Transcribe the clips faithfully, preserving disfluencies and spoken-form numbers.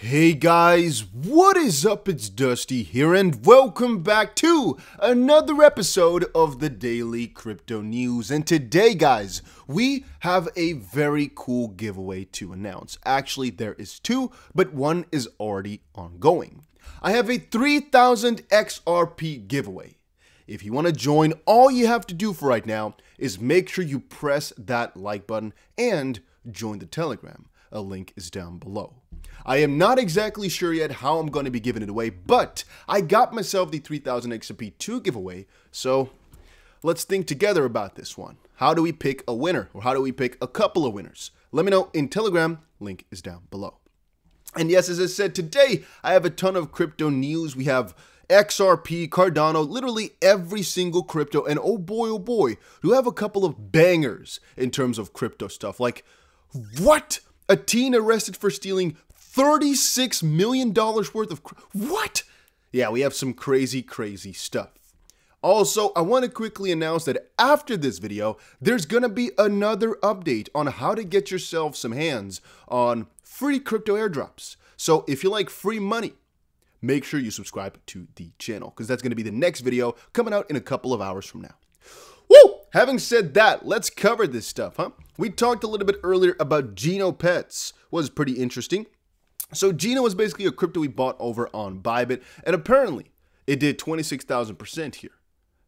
Hey guys, what is up? It's Dusty here and welcome back to another episode of the Daily Crypto News. And today guys, we have a very cool giveaway to announce. Actually, there is two, but one is already ongoing. I have a three thousand X R P giveaway. If you want to join, all you have to do for right now is make sure you press that like button and join the Telegram. A link is down below. I am not exactly sure yet how I'm going to be giving it away, but I got myself the three thousand X R P two giveaway, so let's think together about this one. How do we pick a winner, or how do we pick a couple of winners? Let me know in Telegram, link is down below. And yes, as I said, today I have a ton of crypto news. We have X R P, Cardano, literally every single crypto, and oh boy, oh boy, do I have a couple of bangers in terms of crypto stuff. Like, what? A teen arrested for stealing thirty-six million dollars worth of... Cr what? Yeah, we have some crazy, crazy stuff. Also, I want to quickly announce that after this video, there's going to be another update on how to get yourself some hands on free crypto airdrops. So if you like free money, make sure you subscribe to the channel, because that's going to be the next video coming out in a couple of hours from now. Woo! Having said that, let's cover this stuff, huh? We talked a little bit earlier about Geno Pets. Was pretty interesting. So Geno was basically a crypto we bought over on Bybit, and apparently it did twenty-six thousand percent here.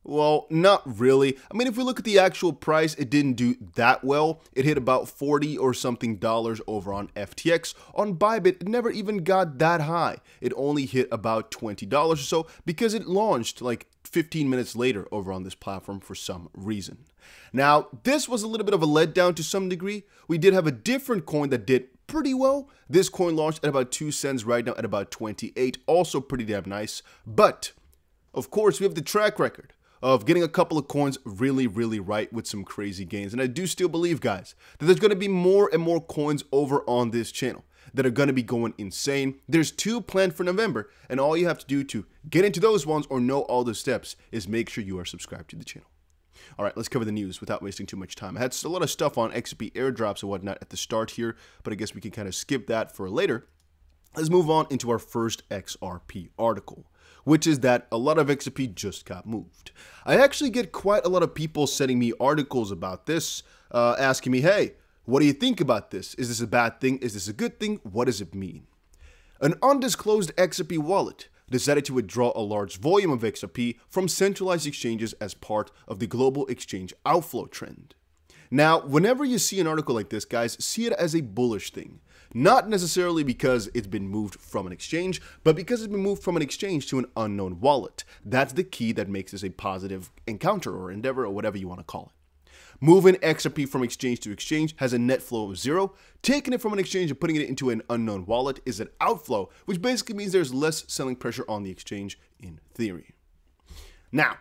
Well, not really. I mean, if we look at the actual price, it didn't do that well. It hit about forty or something dollars over on F T X. On Bybit, it never even got that high. It only hit about twenty dollars or so because it launched like fifteen minutes later over on this platform for some reason. Now, this was a little bit of a letdown to some degree. We did have a different coin that did pretty well. This coin launched at about two cents, right now at about twenty-eight. Also pretty damn nice. But, of course, we have the track record of getting a couple of coins really, really right with some crazy gains. And I do still believe, guys, that there's going to be more and more coins over on this channel that are going to be going insane. There's two planned for November, and all you have to do to get into those ones or know all the steps is make sure you are subscribed to the channel. All right, let's cover the news without wasting too much time. I had a lot of stuff on X R P airdrops and whatnot at the start here, but I guess we can kind of skip that for later. Let's move on into our first X R P article, which is that a lot of X R P just got moved. I actually get quite a lot of people sending me articles about this, uh, asking me, hey, what do you think about this? Is this a bad thing? Is this a good thing? What does it mean? An undisclosed X R P wallet decided to withdraw a large volume of X R P from centralized exchanges as part of the global exchange outflow trend. Now, whenever you see an article like this, guys, see it as a bullish thing. Not necessarily because it's been moved from an exchange, but because it's been moved from an exchange to an unknown wallet. That's the key that makes this a positive encounter or endeavor or whatever you want to call it. Moving X R P from exchange to exchange has a net flow of zero. Taking it from an exchange and putting it into an unknown wallet is an outflow, which basically means there's less selling pressure on the exchange in theory. Now,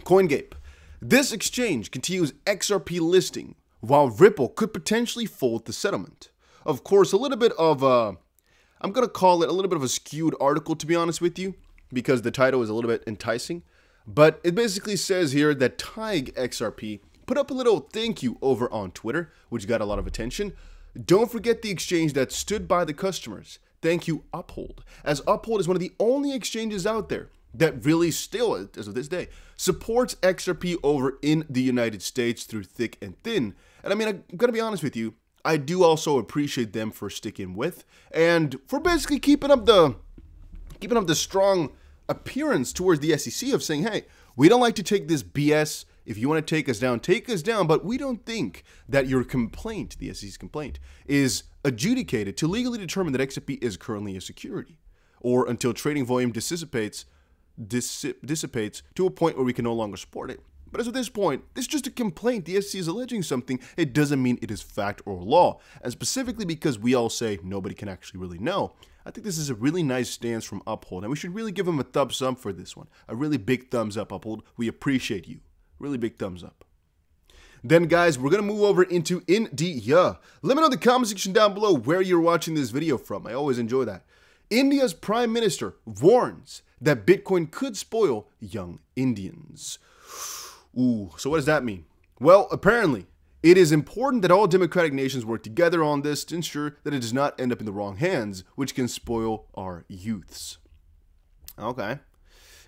CoinGape. This exchange continues X R P listing, while Ripple could potentially fold the settlement. Of course, a little bit of a, I'm going to call it a little bit of a skewed article, to be honest with you, because the title is a little bit enticing. But it basically says here that Tig X R P put up a little thank you over on Twitter, which got a lot of attention. Don't forget the exchange that stood by the customers. Thank you, Uphold, as Uphold is one of the only exchanges out there that really still, as of this day, supports X R P over in the United States through thick and thin. And I mean, I'm going to be honest with you, I do also appreciate them for sticking with and for basically keeping up the keeping up the strong appearance towards the S E C of saying, hey, we don't like to take this B S. If you want to take us down, take us down. But we don't think that your complaint, the S E C's complaint, is adjudicated to legally determine that X R P is currently a security or until trading volume dissipates, dissipates to a point where we can no longer support it. But as of this point, it's just a complaint. The S E C is alleging something. It doesn't mean it is fact or law. And specifically because we all say nobody can actually really know. I think this is a really nice stance from Uphold. And we should really give him a thumbs up for this one. A really big thumbs up, Uphold. We appreciate you. Really big thumbs up. Then, guys, we're going to move over into India. Let me know in the comment section down below where you're watching this video from. I always enjoy that. India's Prime Minister warns that Bitcoin could spoil young Indians. Ooh, so what does that mean? Well, apparently, It is important that all democratic nations work together on this to ensure that it does not end up in the wrong hands, which can spoil our youths. Okay.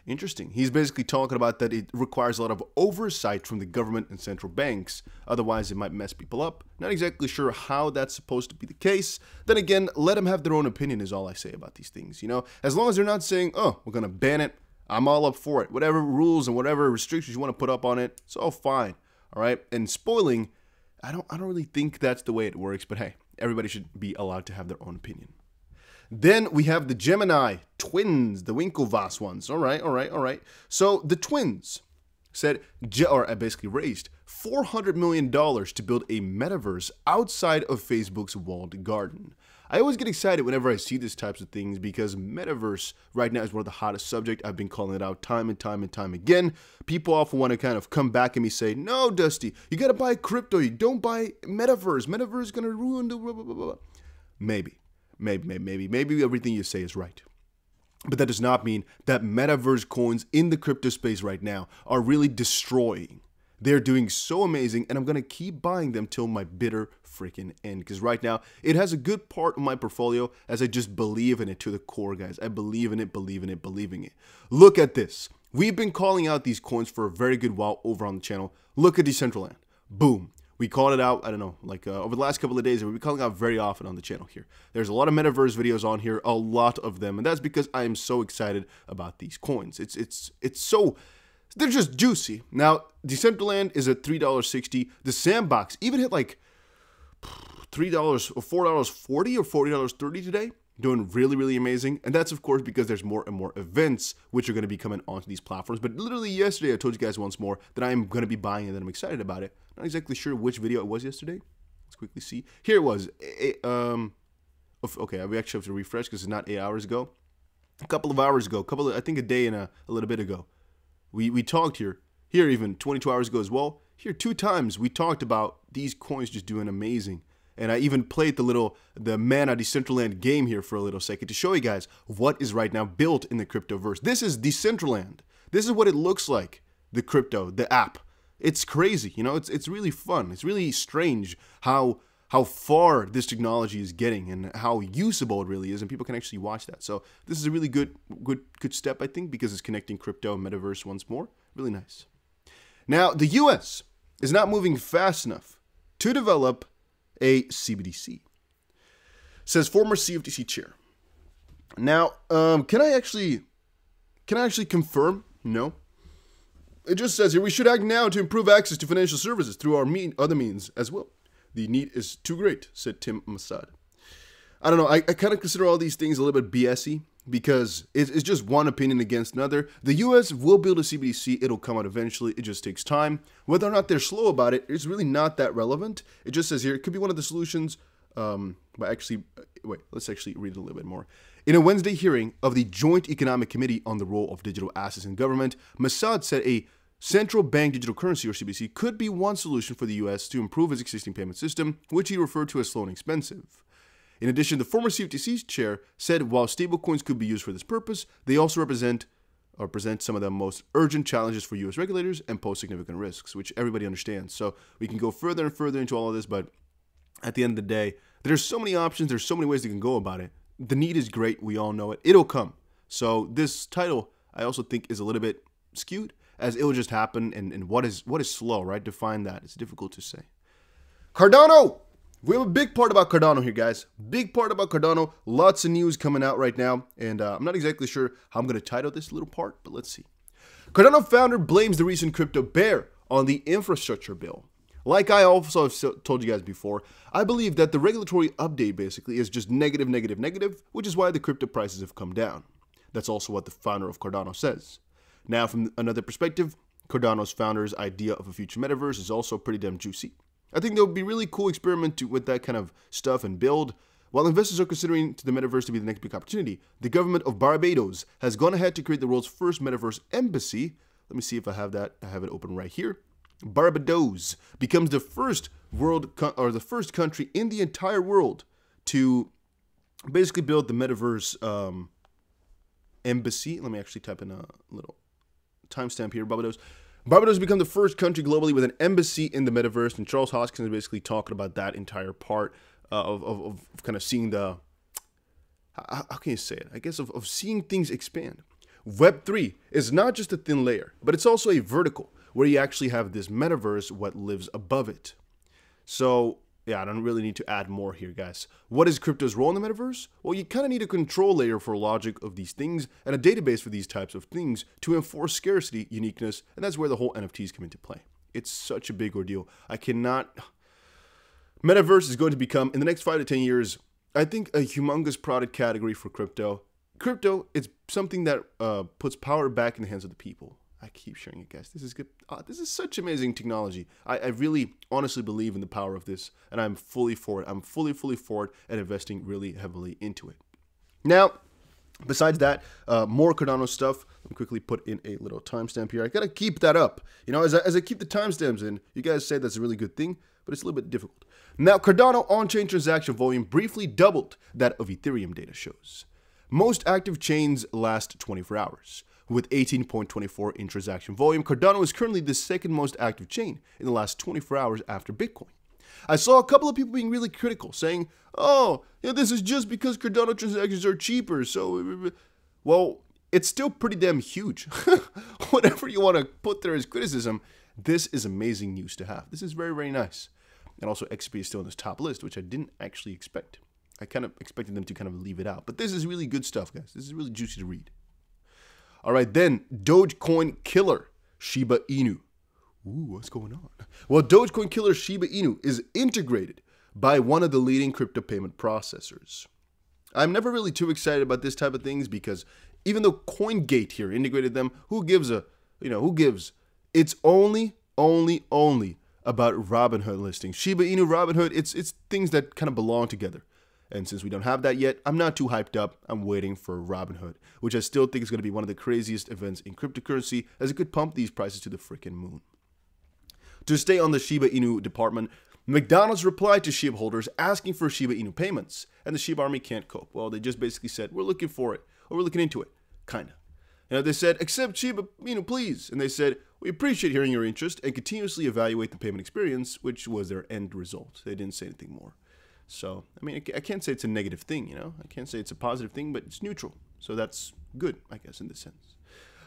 Interesting. He's basically talking about that it requires a lot of oversight from the government and central banks. Otherwise, it might mess people up. Not exactly sure how that's supposed to be the case. Then again, let them have their own opinion is all I say about these things. You know, as long as they're not saying, oh, we're going to ban it, I'm all up for it. Whatever rules and whatever restrictions you want to put up on it, it's all fine. All right. And spoiling, I don't, I don't really think that's the way it works. But hey, everybody should be allowed to have their own opinion. Then we have the Gemini twins, the Winklevoss ones. All right, all right, all right. So the twins said, or basically raised four hundred million dollars to build a metaverse outside of Facebook's walled garden. I always get excited whenever I see these types of things because metaverse right now is one of the hottest subjects. I've been calling it out time and time and time again. People often want to kind of come back at me say, no, Dusty, you got to buy crypto. You don't buy metaverse. Metaverse is going to ruin the blah, blah, blah, blah. Maybe. Maybe, maybe, maybe, maybe everything you say is right. But that does not mean that metaverse coins in the crypto space right now are really destroying. They're doing so amazing, and I'm going to keep buying them till my bitter freaking end. Because right now, it has a good part of my portfolio as I just believe in it to the core, guys. I believe in it, believe in it, believe in it. Look at this. We've been calling out these coins for a very good while over on the channel. Look at Decentraland. Boom. We called it out, I don't know, like uh, over the last couple of days, we've been calling out very often on the channel here. There's a lot of metaverse videos on here, a lot of them, and that's because I am so excited about these coins. It's it's it's so, they're just juicy. Now, Decentraland is at three dollars and sixty cents. The Sandbox even hit like three dollars or four dollars and forty cents or forty dollars and thirty cents today. Doing really, really amazing. And that's, of course, because there's more and more events which are going to be coming onto these platforms. But literally yesterday, I told you guys once more that I am going to be buying and that I'm excited about it. Not exactly sure which video it was yesterday. Let's quickly see. Here it was. It, um, okay, we actually have to refresh because it's not eight hours ago. A couple of hours ago, couple of, I think a day and a, a little bit ago, we, we talked here. Here even, twenty-two hours ago as well. Here two times we talked about these coins just doing amazing. And I even played the little, the Man of Decentraland game here for a little second to show you guys what is right now built in the cryptoverse. This is Decentraland. This is what it looks like, the crypto, the app. It's crazy, you know, it's it's really fun. It's really strange how how far this technology is getting and how usable it really is, and people can actually watch that. So this is a really good, good, good step, I think, because it's connecting crypto and metaverse once more. Really nice. Now, the U S is not moving fast enough to develop a C B D C, says former C F T C chair. Now, um, can I actually, can I actually confirm? No. It just says here, we should act now to improve access to financial services through our mean, other means as well. The need is too great, said Tim Masad. I don't know. I, I kind of consider all these things a little bit B S-y because it's, it's just one opinion against another. The U S will build a C B D C. It'll come out eventually. It just takes time. Whether or not they're slow about it, it's really not that relevant. It just says here, it could be one of the solutions. Um, but actually, wait, let's actually read it a little bit more. In a Wednesday hearing of the Joint Economic Committee on the Role of Digital Assets in Government, Masad said a central bank digital currency, or C B D C, could be one solution for the U S to improve its existing payment system, which he referred to as slow and expensive. In addition, the former C F T C chair said while stablecoins could be used for this purpose, they also represent or present some of the most urgent challenges for U S regulators and pose significant risks, which everybody understands. So we can go further and further into all of this, but at the end of the day, there's so many options, there's so many ways they can go about it. The need is great, we all know it. It'll come. So this title, I also think, is a little bit skewed, as it'll just happen, and, and what is what is slow, right? Define that. It's difficult to say. Cardano! We have a big part about Cardano here, guys. Big part about Cardano. Lots of news coming out right now. And uh, I'm not exactly sure how I'm going to title this little part, but let's see. Cardano founder blames the recent crypto bear on the infrastructure bill. Like I also have told you guys before, I believe that the regulatory update basically is just negative, negative, negative, which is why the crypto prices have come down. That's also what the founder of Cardano says. Now, from another perspective, Cardano's founder's idea of a future metaverse is also pretty damn juicy. I think that would be a really cool experiment to, with that kind of stuff and build. While investors are considering the metaverse to be the next big opportunity, the government of Barbados has gone ahead to create the world's first metaverse embassy. Let me see if I have that. I have it open right here. Barbados becomes the first world or the first country in the entire world to basically build the metaverse um, embassy. Let me actually type in a little timestamp here. Barbados. Barbados has become the first country globally with an embassy in the metaverse, and Charles Hoskins is basically talking about that entire part uh, of, of, of kind of seeing the, how, how can you say it? I guess of, of seeing things expand. Web three is not just a thin layer, but it's also a vertical where you actually have this metaverse, what lives above it. So yeah, I don't really need to add more here, guys. What is crypto's role in the metaverse? Well, you kind of need a control layer for logic of these things and a database for these types of things to enforce scarcity, uniqueness, and that's where the whole N F Ts come into play. It's such a big ordeal. I cannot... Metaverse is going to become, in the next five to ten years, I think a humongous product category for crypto. Crypto, it's something that uh, puts power back in the hands of the people. I keep sharing it, guys. This is good. Oh, this is such amazing technology. I, I really honestly believe in the power of this, and I'm fully for it. I'm fully, fully for it and investing really heavily into it. Now, besides that, uh, more Cardano stuff. Let me quickly put in a little timestamp here. I got to keep that up. You know, as I, as I keep the timestamps in, you guys say that's a really good thing, but it's a little bit difficult. Now, Cardano on-chain transaction volume briefly doubled that of Ethereum, data shows. Most active chains last twenty-four hours. With eighteen point two four in transaction volume, Cardano is currently the second most active chain in the last twenty-four hours after Bitcoin. I saw a couple of people being really critical, saying, oh, yeah, this is just because Cardano transactions are cheaper, so... Well, it's still pretty damn huge. Whatever you want to put there as criticism, this is amazing news to have. This is very, very nice. And also, X R P is still on this top list, which I didn't actually expect. I kind of expected them to kind of leave it out. But this is really good stuff, guys. This is really juicy to read. All right, then, Dogecoin killer Shiba Inu. Ooh, what's going on? Well, Dogecoin killer Shiba Inu is integrated by one of the leading crypto payment processors. I'm never really too excited about this type of things because even though CoinGate here integrated them, who gives a, you know, who gives? It's only, only, only about Robinhood listings. Shiba Inu, Robinhood, it's, it's things that kind of belong together. And since we don't have that yet, I'm not too hyped up. I'm waiting for Robinhood, which I still think is going to be one of the craziest events in cryptocurrency, as it could pump these prices to the freaking moon. To stay on the Shiba Inu department, McDonald's replied to Shiba holders asking for Shiba Inu payments, and the Shiba army can't cope. Well, they just basically said, we're looking for it, or we're looking into it, kind of. You know, they said, accept Shiba Inu, please. And they said, we appreciate hearing your interest and continuously evaluate the payment experience, which was their end result. They didn't say anything more. So, I mean, I can't say it's a negative thing, you know? I can't say it's a positive thing, but it's neutral. So that's good, I guess, in this sense.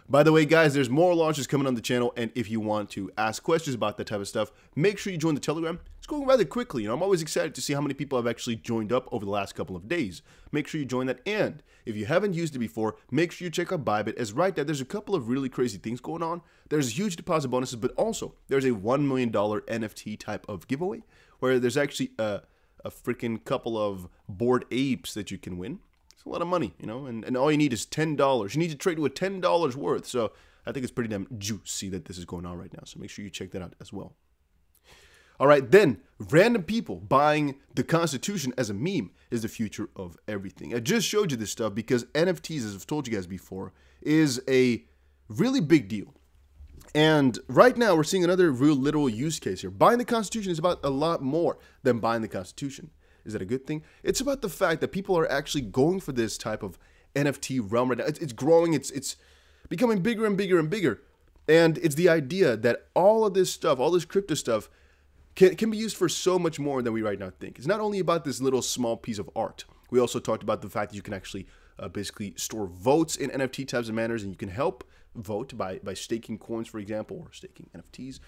By the way, guys, there's more launches coming on the channel, and if you want to ask questions about that type of stuff, make sure you join the Telegram. It's going rather quickly, you know? I'm always excited to see how many people have actually joined up over the last couple of days. Make sure you join that, and if you haven't used it before, make sure you check out Bybit, as right now there's a couple of really crazy things going on. There's huge deposit bonuses, but also there's a one million dollar N F T type of giveaway, where there's actually a... a freaking couple of Bored Apes that you can win. It's a lot of money, you know, and, and all you need is ten dollars. You need to trade with ten dollars worth. So I think it's pretty damn juicy that this is going on right now. So make sure you check that out as well. All right, then, random people buying the Constitution as a meme is the future of everything. I just showed you this stuff because N F Ts, as I've told you guys before, is a really big deal. And right now, we're seeing another real literal use case here. Buying the Constitution is about a lot more than buying the Constitution. Is that a good thing? It's about the fact that people are actually going for this type of N F T realm right now. It's, it's growing. It's, it's becoming bigger and bigger and bigger. And it's the idea that all of this stuff, all this crypto stuff, can, can be used for so much more than we right now think. It's not only about this little small piece of art. We also talked about the fact that you can actually uh, basically store votes in N F T types of manners, and you can help vote by by staking coins, for example, or staking N F Ts.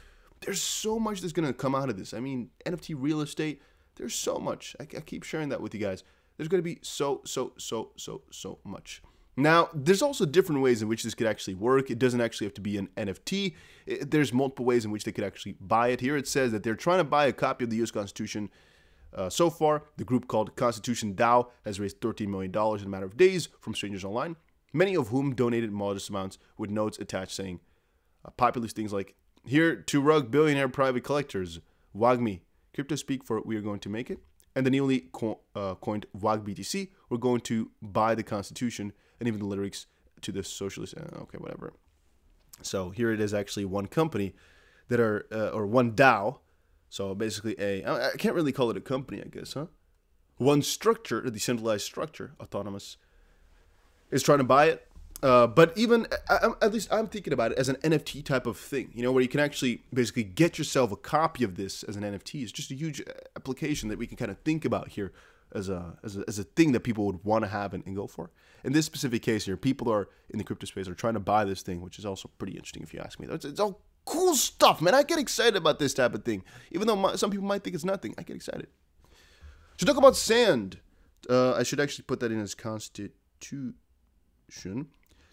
There's so much that's going to come out of this. I mean, N F T real estate, there's so much. I, I keep sharing that with you guys. There's going to be so, so, so, so, so much. Now, there's also different ways in which this could actually work. It doesn't actually have to be an N F T. It, there's multiple ways in which they could actually buy it. Here it says that they're trying to buy a copy of the U S Constitution. Uh, so far, the group called Constitution DAO has raised thirteen million dollars in a matter of days from strangers online, many of whom donated modest amounts with notes attached saying uh, populist things like, here to rug billionaire private collectors, W A G M I, crypto speak for we are going to make it, and the newly co uh, coined W A G B T C, we're going to buy the Constitution, and even the lyrics to the socialist, uh, okay, whatever. So here it is actually one company that are, uh, or one DAO, so basically a, I can't really call it a company, I guess, huh? One structure, a decentralized structure, autonomous, is trying to buy it. Uh, but even, I, at least I'm thinking about it as an N F T type of thing, you know, where you can actually basically get yourself a copy of this as an N F T. It's just a huge application that we can kind of think about here as a, as a, as a thing that people would want to have and, and go for. In this specific case here, people are in the crypto space are trying to buy this thing, which is also pretty interesting if you ask me. It's, it's all cool stuff, man. I get excited about this type of thing. Even though my, some people might think it's nothing, I get excited. So talk about SAND. Uh, I should actually put that in as Constitution.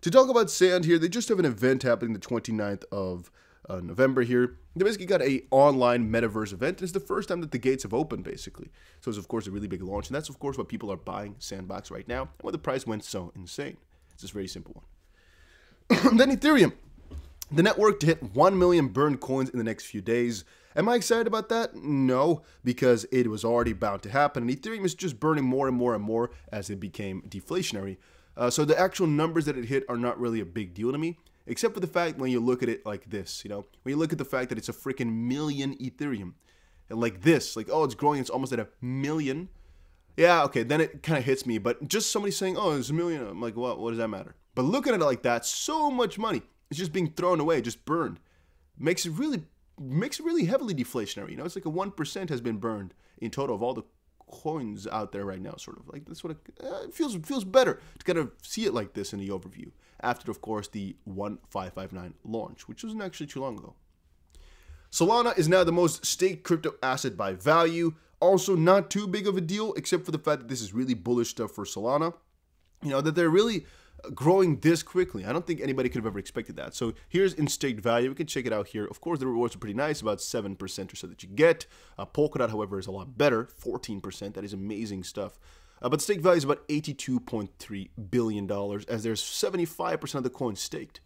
To talk about SAND here, they just have an event happening the twenty-ninth of uh, November here. They basically got an online metaverse event. And it's the first time that the gates have opened, basically. So it's, of course, a really big launch. And that's, of course, why people are buying Sandbox right now and why the price went so insane. It's this very simple one. Then Ethereum, the network to hit one million burned coins in the next few days. Am I excited about that? No, because it was already bound to happen. And Ethereum is just burning more and more and more as it became deflationary. Uh, so the actual numbers that it hit are not really a big deal to me, except for the fact when you look at it like this, you know, when you look at the fact that it's a freaking million Ethereum and like this, like, oh, it's growing. It's almost at a million. Yeah, okay. Then it kind of hits me, but just somebody saying, oh, it's a million. I'm like, well, what does that matter? But looking at it like that, so much money is just being thrown away, just burned. Makes it really... makes it really heavily deflationary. You know, it's like a one percent has been burned in total of all the coins out there right now, sort of. Like, that's what it, uh, it feels, it feels better to kind of see it like this in the overview. After, of course, the one five five nine launch, which wasn't actually too long ago. Solana is now the most staked crypto asset by value. Also not too big of a deal, except for the fact that this is really bullish stuff for Solana. You know, that they're really growing this quickly. I don't think anybody could have ever expected that. So here's in staked value. We can check it out here. Of course, the rewards are pretty nice, about seven percent or so that you get. Uh, Polkadot, however, is a lot better, fourteen percent. That is amazing stuff. Uh, but stake value is about eighty-two point three billion dollars, as there's seventy-five percent of the coin staked.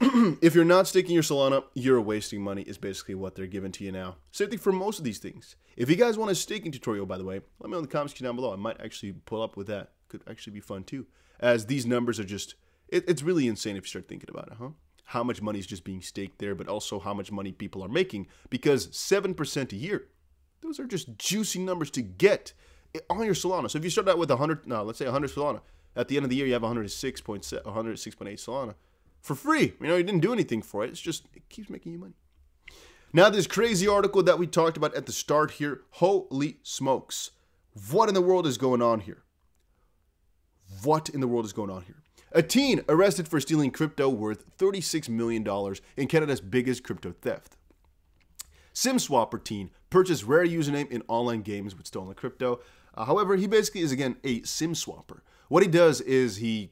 If you're not staking your Solana, you're wasting money is basically what they're giving to you now. Same thing for most of these things. If you guys want a staking tutorial, by the way, let me know in the comments down below. I might actually pull up with that. Could actually be fun too, as these numbers are just, it, it's really insane if you start thinking about it, huh? How much money is just being staked there, but also how much money people are making, because seven percent a year, those are just juicy numbers to get on your Solana. So if you start out with one hundred, no, let's say one hundred Solana, at the end of the year, you have one hundred six point seven, one hundred six point eight Solana for free. You know, you didn't do anything for it. It's just, it keeps making you money. Now this crazy article that we talked about at the start here, holy smokes. What in the world is going on here? What in the world is going on here? A teen arrested for stealing crypto worth thirty-six million dollars in Canada's biggest crypto theft. SimSwapper teen purchased rare username in online games with stolen crypto. Uh, however, he basically is, again, a SimSwapper. What he does is he...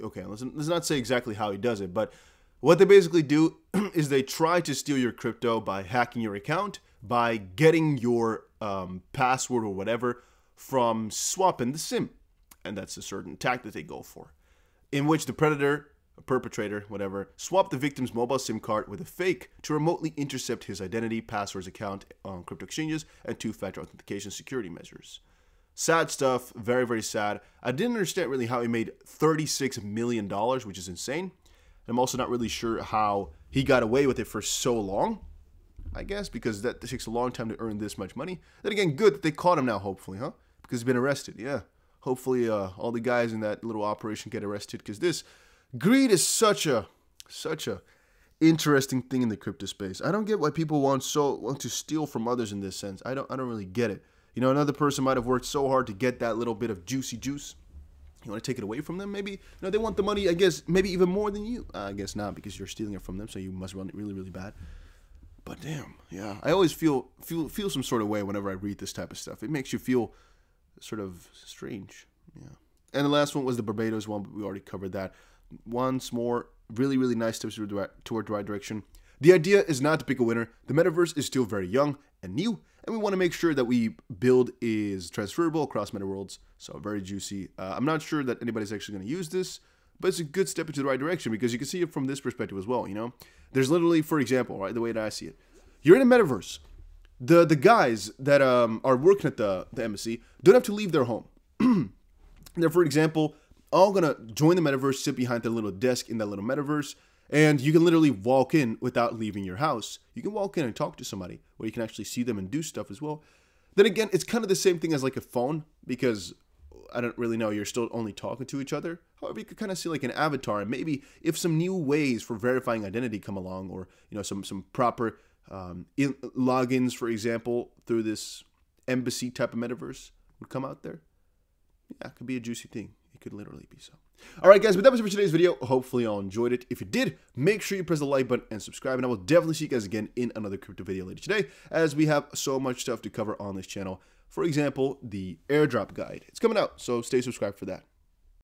Okay, let's, let's not say exactly how he does it, but what they basically do is they try to steal your crypto by hacking your account, by getting your um, password or whatever from swapping the SIM. And that's a certain tactic that they go for, in which the predator, perpetrator, whatever, swapped the victim's mobile SIM card with a fake to remotely intercept his identity, passwords, account on crypto exchanges, and two-factor authentication security measures. Sad stuff, very, very sad. I didn't understand really how he made thirty-six million dollars, which is insane. I'm also not really sure how he got away with it for so long, I guess, because that takes a long time to earn this much money. Then again, good that they caught him now, hopefully, huh? Because he's been arrested, yeah. Hopefully uh, all the guys in that little operation get arrested, because this greed is such a such a interesting thing in the crypto space. I don't get why people want so want to steal from others in this sense. I don't I don't really get it. You know, another person might have worked so hard to get that little bit of juicy juice. You want to take it away from them? Maybe you know they want the money. I guess maybe even more than you. Uh, I guess not, because you're stealing it from them, so you must run it really really bad. But damn, yeah, I always feel feel feel some sort of way whenever I read this type of stuff. It makes you feel sort of strange, yeah. And the last one was the Barbados one, but we already covered that. Once more, really, really nice steps toward the right direction. The idea is not to pick a winner. The metaverse is still very young and new, and we want to make sure that we build is transferable across meta worlds. So very juicy. Uh, I'm not sure that anybody's actually going to use this, but it's a good step into the right direction, because you can see it from this perspective as well. You know, there's literally, for example, right, the way that I see it, you're in a metaverse. The, the guys that um, are working at the, the embassy don't have to leave their home. They're, for example, all going to join the metaverse, sit behind their little desk in that little metaverse, and you can literally walk in without leaving your house. You can walk in and talk to somebody, where you can actually see them and do stuff as well. Then again, it's kind of the same thing as like a phone, because I don't really know, you're still only talking to each other. However, you could kind of see like an avatar, and maybe if some new ways for verifying identity come along, or, you know, some, some proper um, in logins, for example, through this embassy type of metaverse would come out there. Yeah, it could be a juicy thing. It could literally be so. All right, guys, but that was it for today's video. Hopefully, y'all enjoyed it. If you did, make sure you press the like button and subscribe, and I will definitely see you guys again in another crypto video later today, as we have so much stuff to cover on this channel. For example, the airdrop guide. It's coming out, so stay subscribed for that.